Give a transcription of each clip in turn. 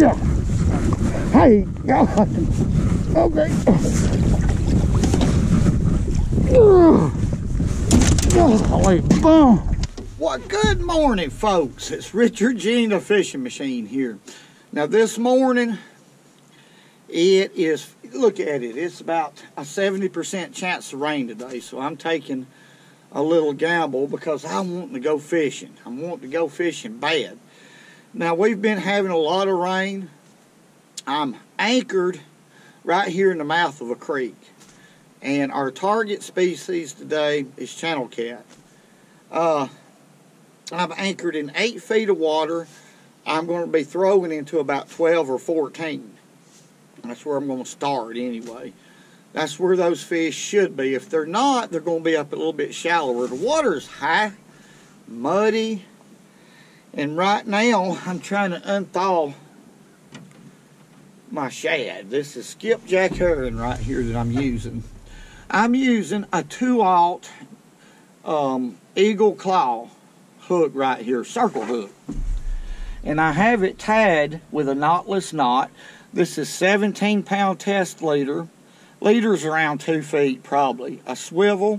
Yeah. Hey, y'all hunting. Okay. Well, good morning, folks. It's Richard Gene The Fishing Machine here. Now, this morning, it is, look at it, it's about a 70% chance of rain today, so I'm taking a little gamble because I'm wanting to go fishing. I'm wanting to go fishing bad. Now, we've been having a lot of rain. I'm anchored right here in the mouth of a creek, and our target species today is channel cat. I'm anchored in 8 feet of water. I'm going to be throwing into about 12 or 14. That's where I'm going to start anyway. That's where those fish should be. If they're not, they're going to be up a little bit shallower. The water's high, muddy, and right now I'm trying to unthaw my shad. This is Skipjack Herring right here that I'm using. I'm using a 2/0 eagle claw hook right here, circle hook. And I have it tied with a knotless knot. This is 17-pound test leader. Leader's around 2 feet probably. A swivel,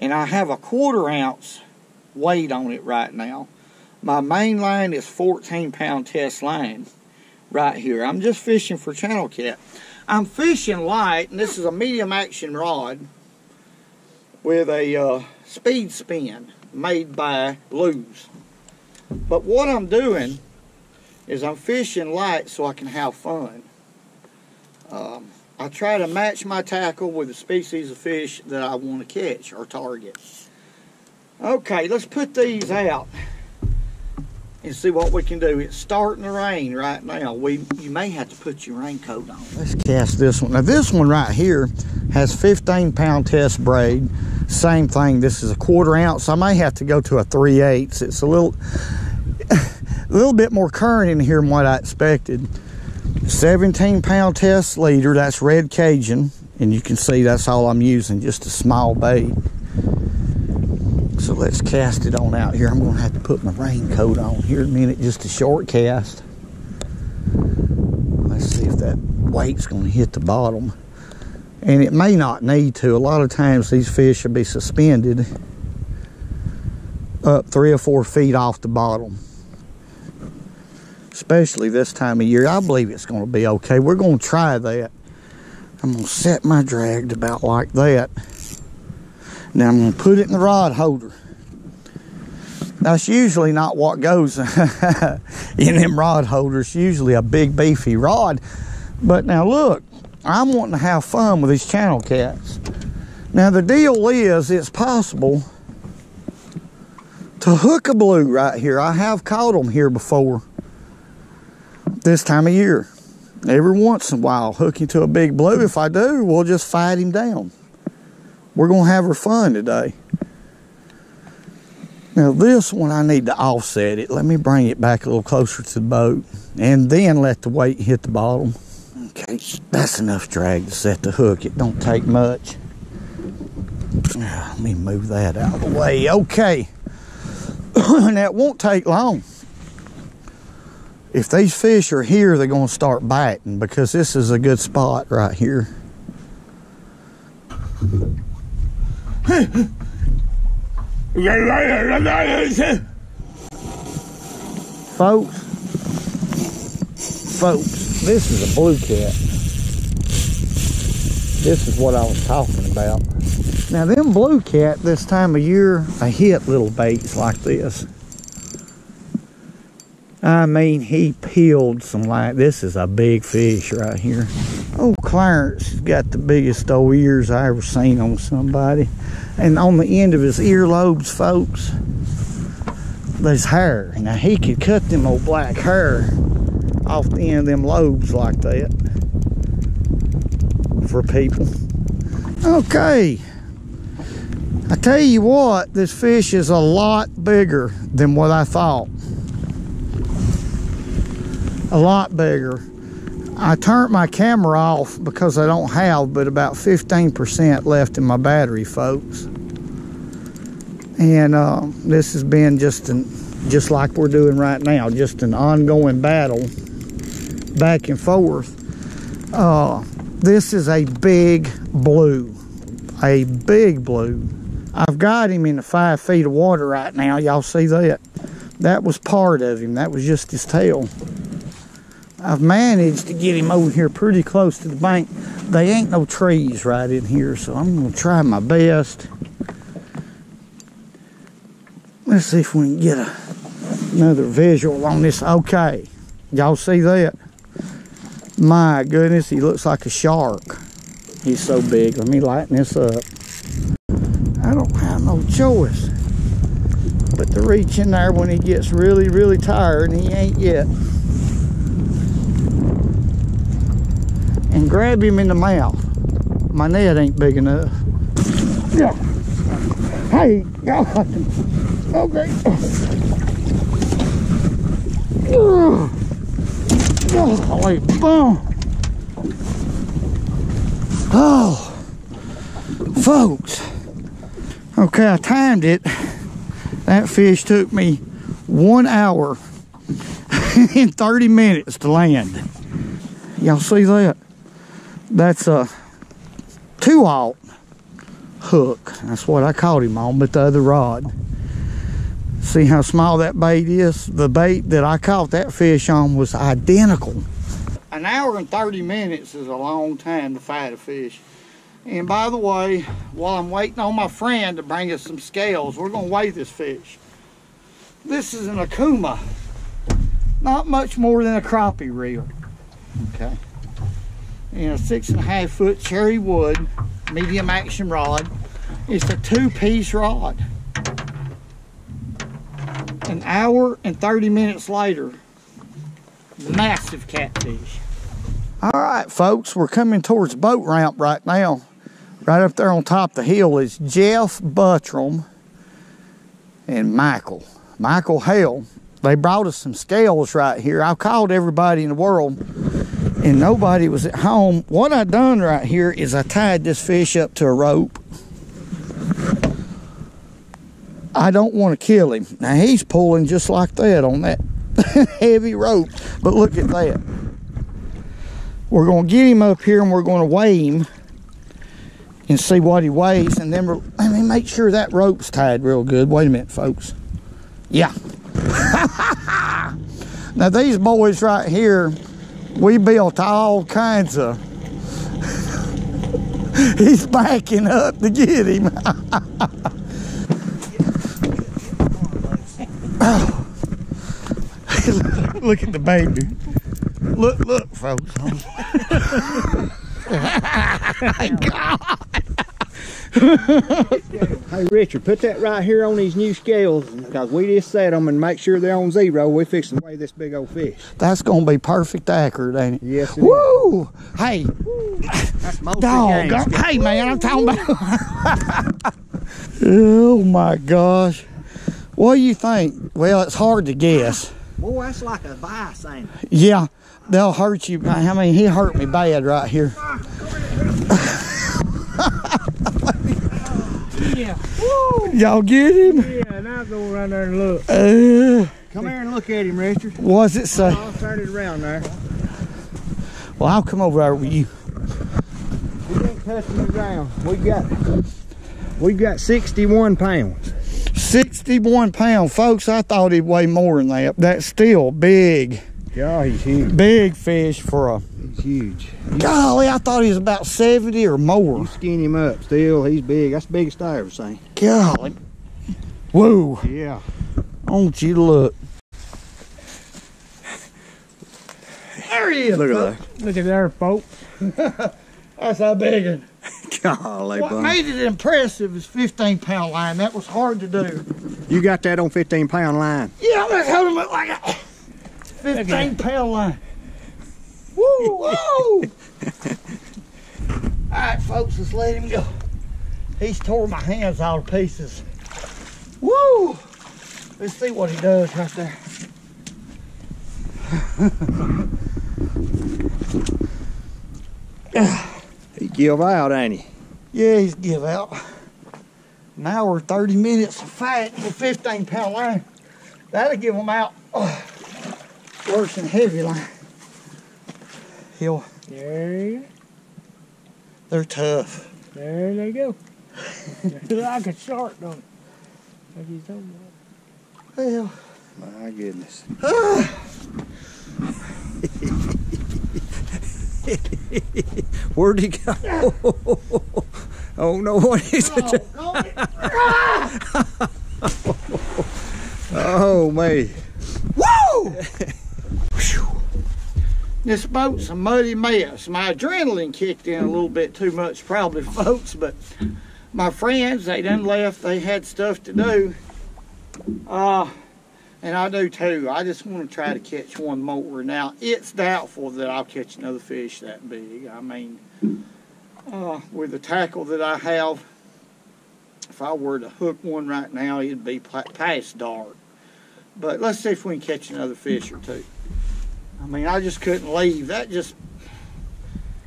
and I have a 1/4 ounce weight on it right now. My main line is 14-pound test line right here. I'm just fishing for channel cat. I'm fishing light, and this is a medium action rod with a speed spin made by Luz. But what I'm doing is I'm fishing light so I can have fun. I try to match my tackle with the species of fish that I want to catch or target. Okay, let's put these out and see what we can do. It's starting to rain right now. You may have to put your raincoat on. Let's cast this one. Now this one right here has 15-pound test braid. Same thing, this is a 1/4 ounce. I may have to go to a 3/8. It's a little bit more current in here than what I expected. 17-pound test leader, that's red Cajun, and you can see that's all I'm using, just a small bait. So let's cast it on out here. I'm going to have to put my raincoat on here in a minute, just a short cast. Let's see if that weight's going to hit the bottom. And it may not need to. A lot of times these fish will be suspended up 3 or 4 feet off the bottom. Especially this time of year. I believe it's going to be okay. We're going to try that. I'm going to set my drag about like that. Now I'm going to put it in the rod holder. That's usually not what goes in them rod holders. Usually a big beefy rod. But now look, I'm wanting to have fun with these channel cats. Now the deal is, it's possible to hook a blue right here. I have caught them here before. This time of year, every once in a while, hook into a big blue. If I do, we'll just fight him down. We're gonna have her fun today. Now this one, I need to offset it. Let me bring it back a little closer to the boat and then let the weight hit the bottom. Okay, that's enough drag to set the hook. It don't take much. Let me move that out of the way. Okay, and that won't take long. If these fish are here, they're going to start biting because this is a good spot right here. Folks, this is a blue cat. This is what I was talking about. Now, them blue cat this time of year, they hit little baits like this. I mean, he peeled some light. This is a big fish right here. Oh, Clarence has got the biggest old ears I ever seen on somebody. And on the end of his earlobes, folks, there's hair. Now, he could cut them old black hair off the end of them lobes like that for people. Okay. I tell you what, this fish is a lot bigger than what I thought. A lot bigger. I turned my camera off because I don't have but about 15% left in my battery, folks. And this has been just like we're doing right now, just an ongoing battle back and forth. This is a big blue, a big blue. I've got him in the 5 feet of water right now. Y'all see that? That was part of him. That was just his tail. I've managed to get him over here pretty close to the bank. They ain't no trees right in here, so I'm gonna try my best. Let's see if we can get another visual on this. Okay, y'all see that? My goodness, he looks like a shark. He's so big. Let me lighten this up. I don't have no choice but to reach in there when he gets really, really tired, and he ain't yet. And grab him in the mouth. My net ain't big enough. Yeah. Hey, y'all got him. Okay. Oh, holy boom. Oh, folks. Okay, I timed it. That fish took me 1 hour and 30 minutes to land. Y'all see that? That's a 2/0 hook. That's what I caught him on, but the other rod. See how small that bait is? The bait that I caught that fish on was identical. 1 hour and 30 minutes is a long time to fight a fish. And by the way, while I'm waiting on my friend to bring us some scales, we're gonna weigh this fish. This is an Akuma. Not much more than a crappie reel. Okay. And a 6.5 foot cherry wood medium action rod. It's a 2-piece rod. 1 hour and 30 minutes later, massive catfish. All right, folks, we're coming towards the boat ramp right now. Right up there on top of the hill is Jeff Buttram and Michael Hale. They brought us some scales right here. I called everybody in the world, and nobody was at home. What I done right here is I tied this fish up to a rope. I don't want to kill him. Now, he's pulling just like that on that heavy rope. But look at that. We're going to get him up here, and we're going to weigh him and see what he weighs. And then let me make sure that rope's tied real good. Wait a minute, folks. Yeah. Now, these boys right here, we built all kinds of... He's backing up to get him. Oh. Look at the baby. Look, folks. My God. Hey, Richard, put that right here on these new scales, because we just set them and make sure they're on zero. We're fixing to weigh this big old fish. That's going to be perfect accurate, ain't it? Yes, it Woo! Is. Hey. That's most dog. Hey, man, I'm talking about... Oh, my gosh. What do you think? Well, it's hard to guess. Boy, that's like a vice, ain't it? Yeah, they'll hurt you. I mean, he hurt me bad right here. Yeah. Y'all get him? Yeah, now go around there and look. Come here and look at him, Richard. What's it say? I'll turn it around there. Well, I'll come over there with you. We ain't touching the ground. We've got 61 pounds. 61 pound, folks. I thought he'd weigh more than that. That's still big. Yeah, he's huge. Big fish for a... He's huge. Golly, I thought he was about 70 or more. You skin him up. Still, he's big. That's the biggest I ever seen. Golly. Whoa. Yeah. I want you to look. There he is. Look at that. Look at there, folks. That's how big it is. Golly, what made it impressive is 15-pound line. That was hard to do. You got that on 15-pound line? Yeah, let's hold him up like a 15-pound line. Woo, woo! All right, folks, let's let him go. He's tore my hands all to pieces. Woo! Let's see what he does right there. He give out, ain't he? Yeah, he's give out. 1 hour, 30 minutes of fight with a 15-pound line. That'll give him out worse than heavy line. hill. There you go. They're tough. There they go. They're like a shark, don't they? Like you told me. Well, my goodness. Where'd he go? Oh no, what is it? Oh man. Woo! This boat's a muddy mess. My adrenaline kicked in a little bit too much, probably, folks, but my friends, they done left. They had stuff to do. And I do too. I just want to try to catch one more. Now, it's doubtful that I'll catch another fish that big. I mean, with the tackle that I have, if I were to hook one right now, it'd be past dark. But let's see if we can catch another fish or two. I mean, I just couldn't leave. That just,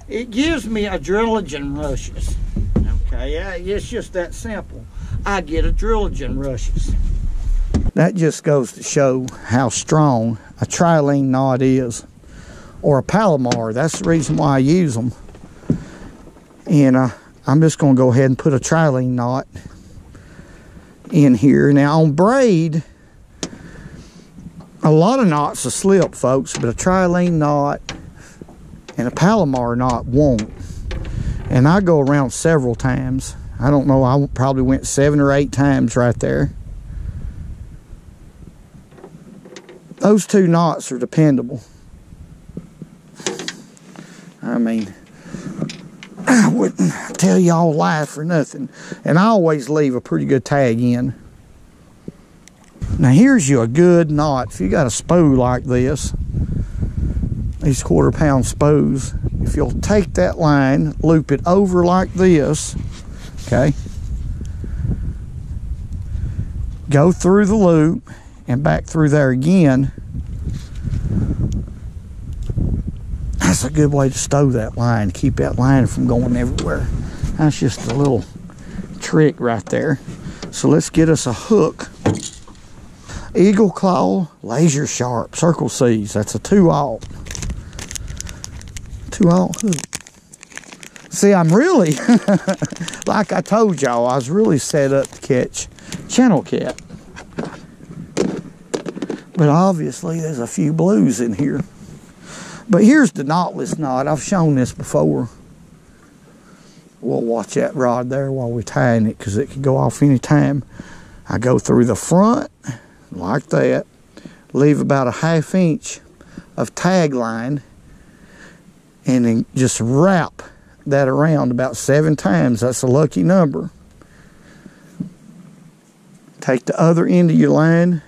it gives me adrenaline rushes. Okay, it's just that simple. I get adrenaline rushes. That just goes to show how strong a trilene knot is, or a Palomar. That's the reason why I use them. And I'm just going to go ahead and put a trilene knot in here. Now on braid, a lot of knots will slip, folks, but a trilene knot and a Palomar knot won't. And I go around several times. I don't know, I probably went 7 or 8 times right there. Those two knots are dependable. I mean, I wouldn't tell y'all lies for nothing. And I always leave a pretty good tag in. Now here's you a good knot. If you got a spool like this, these quarter-pound spools, if you'll take that line, loop it over like this, okay? Go through the loop, and back through there again. That's a good way to stow that line, keep that line from going everywhere. That's just a little trick right there. So let's get us a hook. Eagle claw, laser sharp, circle C's. That's a 2/0. 2/0 hook. See, I'm really, like I told y'all, I was really set up to catch channel cat. But obviously there's a few blues in here. But here's the knotless knot. I've shown this before. We'll watch that rod there while we're tying it, because it could go off any time. I go through the front like that, leave about a ½ inch of tag line, and then just wrap that around about 7 times. That's a lucky number. Take the other end of your line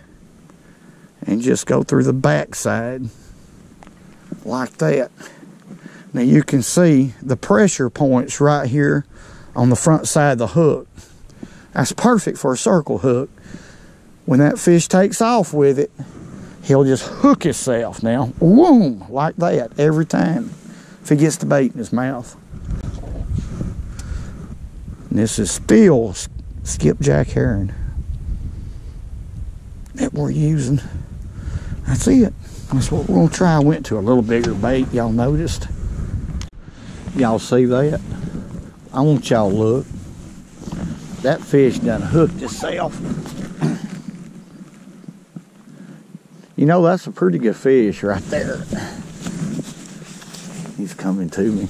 and just go through the back side like that. Now you can see the pressure points right here on the front side of the hook. That's perfect for a circle hook. When that fish takes off with it, he'll just hook himself now, boom, like that every time if he gets the bait in his mouth. And this is still skipjack herring that we're using. That's it. That's what we're going to try. I went to a little bigger bait. Y'all noticed? Y'all see that? I want y'all to look. That fish done hooked itself. You know, that's a pretty good fish right there. He's coming to me.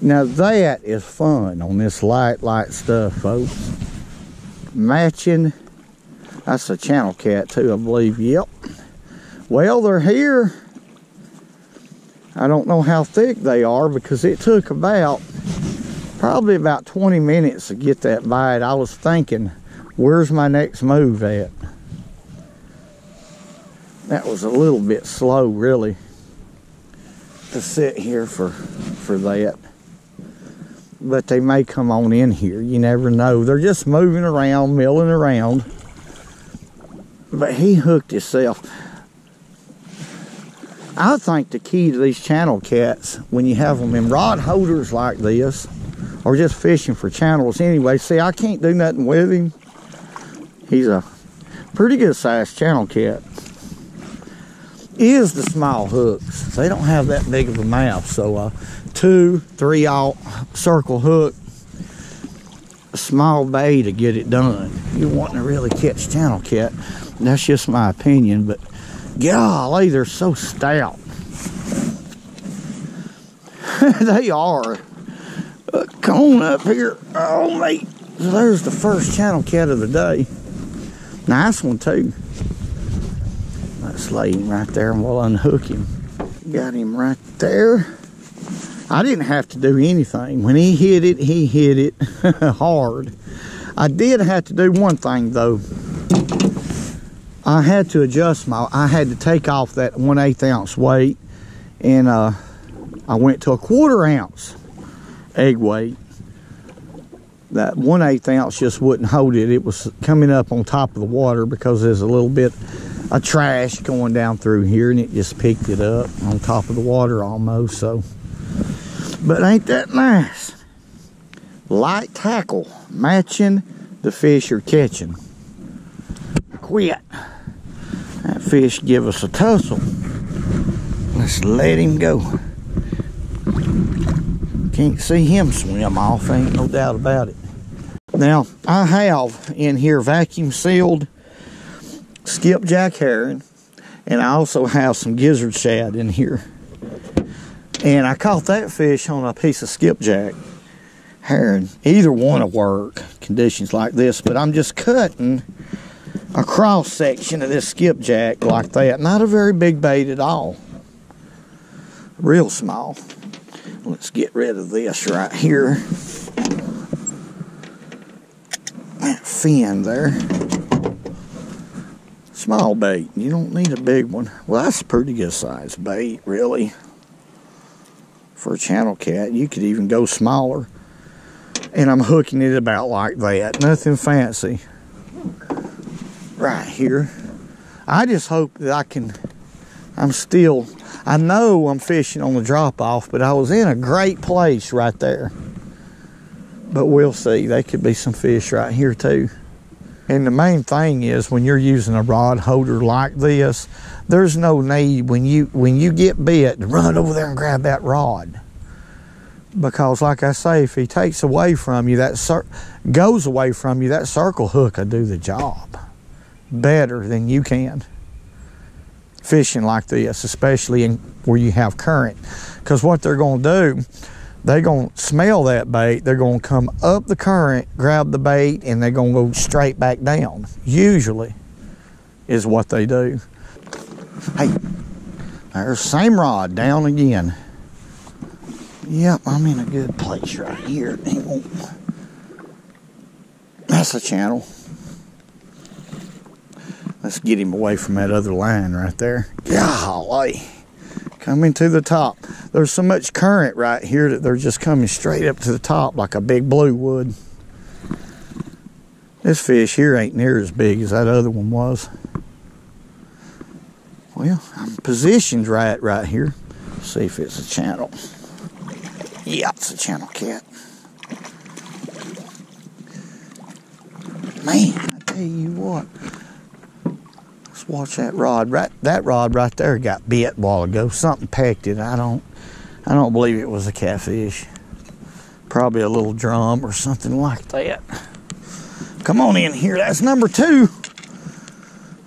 Now that is fun on this light stuff, folks. Matching. That's a channel cat too, I believe. Yep. Well, they're here. I don't know how thick they are, because it took probably about 20 minutes to get that bite. I was thinking, where's my next move at? That was a little bit slow, really, to sit here for that. But they may come on in here. You never know. They're just moving around, milling around. But he hooked himself. I think the key to these channel cats, when you have them in rod holders like this, or just fishing for channels anyway. See, I can't do nothing with him. He's a pretty good sized channel cat. is the small hooks. They don't have that big of a mouth. So 2, 3/0 circle hook, a small bay to get it done. You're wanting to really catch channel cat. That's just my opinion, but golly, they're so stout. They are. Look, come on up here. Oh, mate. There's the first channel cat of the day. Nice one, too. Let's lay him right there and we'll unhook him. Got him right there. I didn't have to do anything. When he hit it hard. I did have to do one thing, though. I had to adjust my, I had to take off that 1/8 ounce weight, and I went to a 1/4 ounce egg weight. That 1/8 ounce just wouldn't hold it. It was coming up on top of the water because there's a little bit of trash going down through here, and it just picked it up on top of the water almost. So, but ain't that nice? Light tackle, matching the fish you're catching. Quit. That fish give us a tussle. Let's let him go. Can't see him swim off, ain't no doubt about it. Now, I have in here vacuum sealed skipjack herring, and I also have some gizzard shad in here. And I caught that fish on a piece of skipjack herring. Either one will work, conditions like this, but I'm just cutting a cross section of this skipjack like that. Not a very big bait at all. Real small. Let's get rid of this right here. That fin there. Small bait. You don't need a big one. Well, that's a pretty good size bait, really. For a channel cat, you could even go smaller. And I'm hooking it about like that. Nothing fancy. Right here. I just hope that I can, I know I'm fishing on the drop-off, but I was in a great place right there. But we'll see. There could be some fish right here too. And the main thing is when you're using a rod holder like this, there's no need when you get bit to run over there and grab that rod. Because like I say, if he takes away from you, goes away from you, that circle hook will do the job better than you can. Fishing like this, especially in where you have current, because what they're going to do, they're going to smell that bait, they're going to come up the current, grab the bait, and they're going to go straight back down, usually, is what they do. Hey, there's same rod down again. Yep, I'm in a good place right here. That's a channel. Let's get him away from that other line right there. Golly. Coming to the top. There's so much current right here that they're just coming straight up to the top like a big blue would. This fish here ain't near as big as that other one was. Well, I'm positioned right here. Let's see if it's a channel. Yeah, it's a channel cat. Man, I tell you what. Watch that rod. That rod right there got bit a while ago. Something pecked it. I don't believe it was a catfish. Probably a little drum or something like that. Come on in here. That's number 2.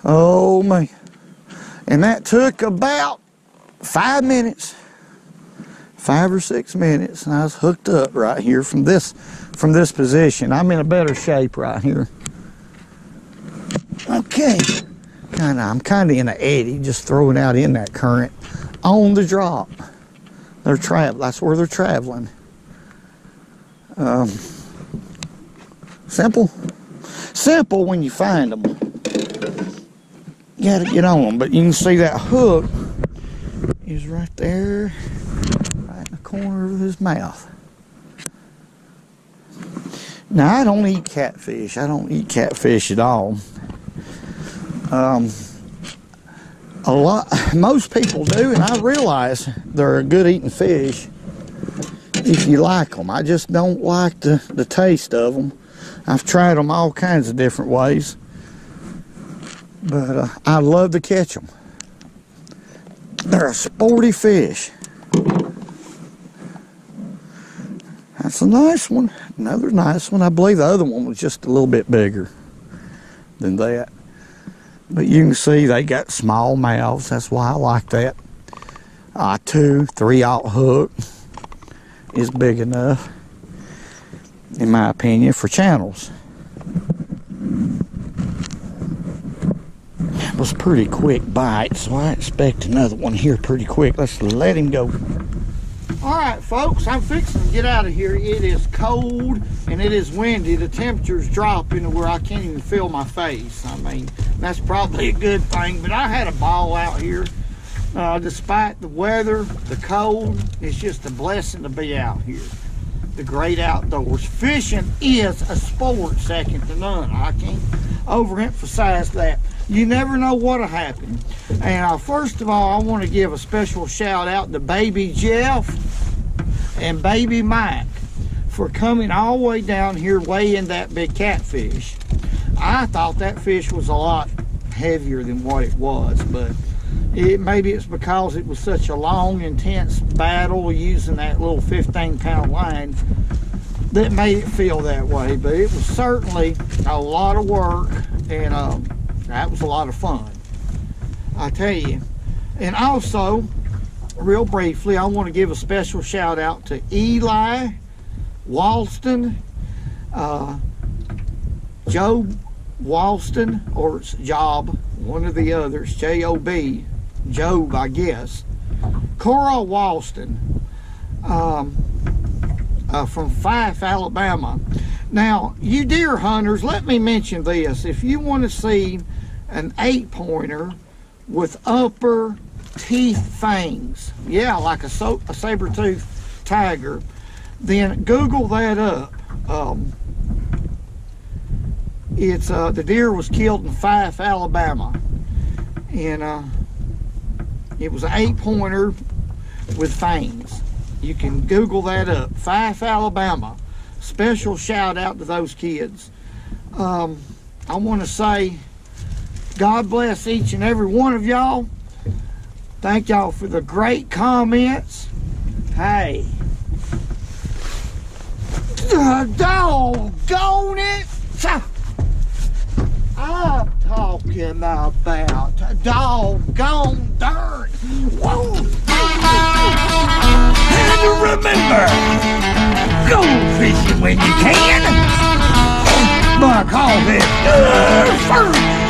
Oh, man. And that took about 5 minutes. 5 or 6 minutes. And I was hooked up right here from this position. I'm in a better shape right here. Okay. I'm kind of in an eddy, just throwing out in that current on the drop. They're that's where they're traveling. Simple. Simple when you find them. You gotta get on them, but you can see that hook is right there, right in the corner of his mouth. Now, I don't eat catfish. I don't eat catfish at all. Most people do, and I realize they're a good eating fish if you like them. I just don't like the taste of them. I've tried them all kinds of different ways, but I love to catch them. They're a sporty fish. That's a nice one. Another nice one. I believe the other one was just a little bit bigger than that. But you can see they got small mouths. That's why I like that. 2, 3-aught hook is big enough, in my opinion, for channels. That was a pretty quick bite, so I expect another one here pretty quick. Let's let him go. All right, folks, I'm fixing to get out of here. It is cold and it is windy. The temperature's dropping to where I can't even feel my face. I mean, that's probably a good thing, but I had a ball out here. Despite the weather, the cold, it's just a blessing to be out here. The great outdoors. Fishing is a sport second to none. I can't overemphasize that. You never know what'll happen. And first of all, I want to give a special shout out to Baby Jeff and Baby Mike for coming all the way down here weighing that big catfish. I thought that fish was a lot heavier than what it was, but maybe it's because it was such a long, intense battle using that little 15-pound line that made it feel that way. But it was certainly a lot of work, and that was a lot of fun, I tell you. And also, real briefly, I want to give a special shout out to Eli Walston, Joe Walston, or it's Job, one of the others, J-O-B, Job, I guess. Cora Walston from Fife, Alabama. Now, you deer hunters, let me mention this. If you want to see an 8-pointer with upper teeth fangs, yeah, like a saber-tooth tiger, then Google that up. It's the deer was killed in Fife, Alabama, and it was an 8-pointer with fangs. You can Google that up. Fife, Alabama. Special shout out to those kids. I want to say God bless each and every one of y'all. Thank y'all for the great comments. Hey, doggone it! I'm talking about doggone dirt. Whoa. And remember, go fishing when you can, because it's good first.